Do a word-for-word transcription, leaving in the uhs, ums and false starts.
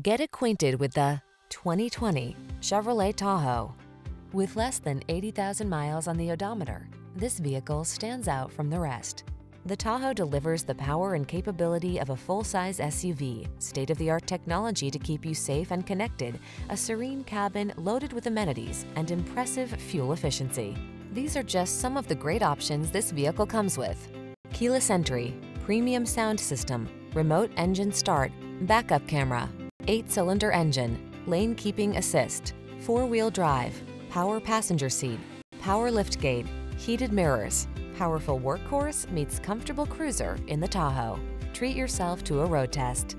Get acquainted with the twenty twenty Chevrolet Tahoe. With less than eighty thousand miles on the odometer, this vehicle stands out from the rest. The Tahoe delivers the power and capability of a full-size S U V, state-of-the-art technology to keep you safe and connected, a serene cabin loaded with amenities, and impressive fuel efficiency. These are just some of the great options this vehicle comes with: keyless entry, premium sound system, remote engine start, backup camera, eight-cylinder engine, lane keeping assist, four-wheel drive, power passenger seat, power liftgate, heated mirrors. Powerful workhorse meets comfortable cruiser in the Tahoe. Treat yourself to a road test.